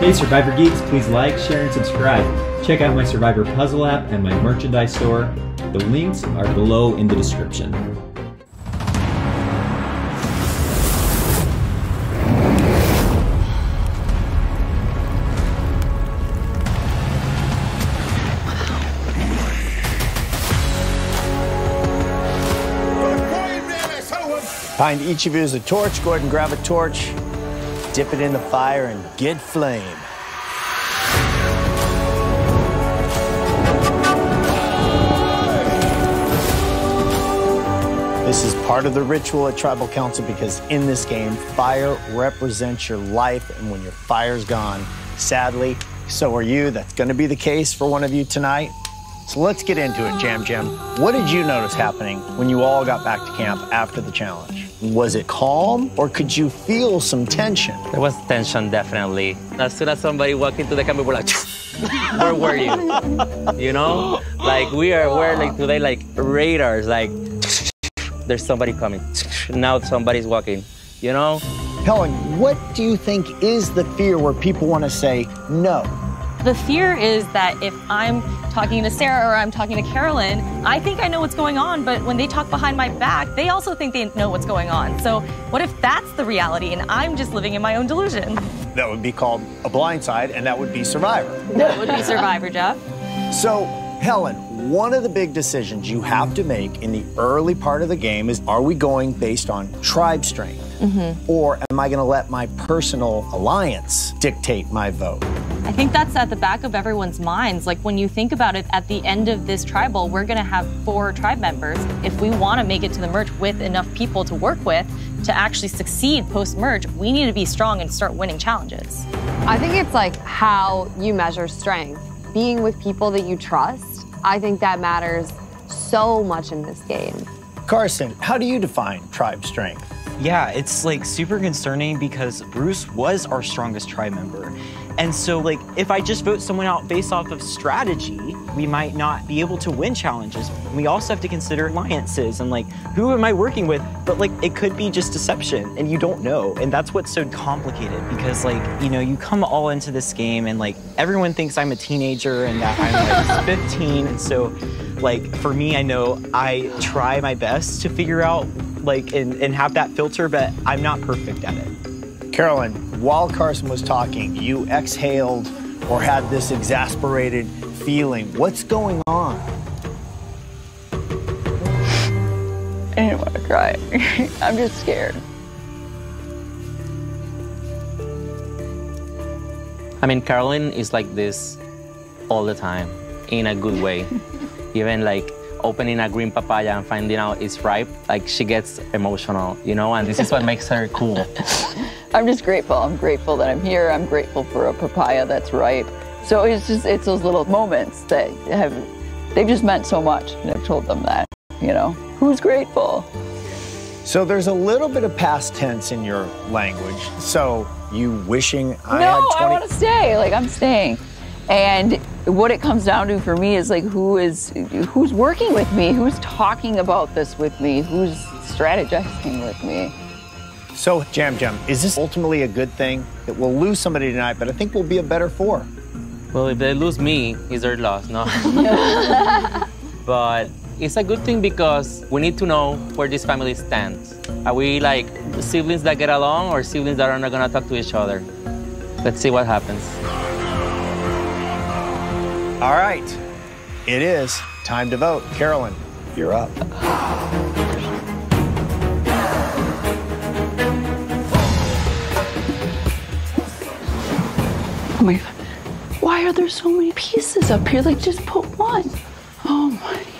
Hey Survivor Geeks, please like, share, and subscribe. Check out my Survivor Puzzle app and my merchandise store. The links are below in the description. Behind each of you is a torch. Go ahead and grab a torch, dip it in the fire, and get flame. This is part of the ritual at Tribal Council because in this game, fire represents your life, and when your fire's gone, sadly, so are you. That's gonna be the case for one of you tonight. So let's get into it, Jam Jam. What did you notice happening when you all got back to camp after the challenge? Was it calm, or could you feel some tension? There was tension, definitely. As soon as somebody walked into the camp, we were like, where were you? You know? Like, we're like today, like radars, like, there's somebody coming. Now somebody's walking, you know? Helen, what do you think is the fear where people want to say no? The fear is that if I'm talking to Sarah or I'm talking to Carolyn, I think I know what's going on, but when they talk behind my back, they also think they know what's going on. So what if that's the reality and I'm just living in my own delusion? That would be called a blindside, and that would be Survivor. That would be Survivor, Jeff. So, Helen, one of the big decisions you have to make in the early part of the game is, are we going based on tribe strength? Mm-hmm. Or am I gonna let my personal alliance dictate my vote? I think that's at the back of everyone's minds. Like, when you think about it, at the end of this tribal, we're gonna have 4 tribe members. If we wanna make it to the merge with enough people to work with to actually succeed post-merge, we need to be strong and start winning challenges. I think it's like how you measure strength. Being with people that you trust, I think that matters so much in this game. Carson, how do you define tribe strength? Yeah, it's like super concerning because Bruce was our strongest tribe member. And so like, if I just vote someone out based off of strategy, we might not be able to win challenges. We also have to consider alliances and like, who am I working with? But like, it could be just deception and you don't know. And that's what's so complicated because like, you know, you come all into this game and like, everyone thinks I'm a teenager and that I'm like 15. And so like, for me, I know I try my best to figure out like, and have that filter, but I'm not perfect at it. Carolyn, while Carson was talking, you exhaled or had this exasperated feeling. What's going on? I didn't want to cry. I'm just scared. I mean, Carolyn is like this all the time, in a good way. Even like, opening a green papaya and finding out it's ripe, like she gets emotional, you know, and this is what makes her cool. I'm just grateful. I'm grateful that I'm here. I'm grateful for a papaya that's ripe. So it's just, it's those little moments that have, they've just meant so much. And I've told them that, you know, who's grateful? So there's a little bit of past tense in your language. So you wishing I had 20. No, I want to stay. Like, I'm staying. And what it comes down to for me is like, who's working with me? Who's talking about this with me? Who's strategizing with me? So, Jam Jam, is this ultimately a good thing that we'll lose somebody tonight, but I think we'll be a better 4? Well, if they lose me, it's their loss, no? But it's a good thing because we need to know where this family stands. Are we like siblings that get along or siblings that are not gonna talk to each other? Let's see what happens. All right, it is time to vote. Carolyn, you're up. Oh my God, why are there so many pieces up here? Like, just put one. Oh my.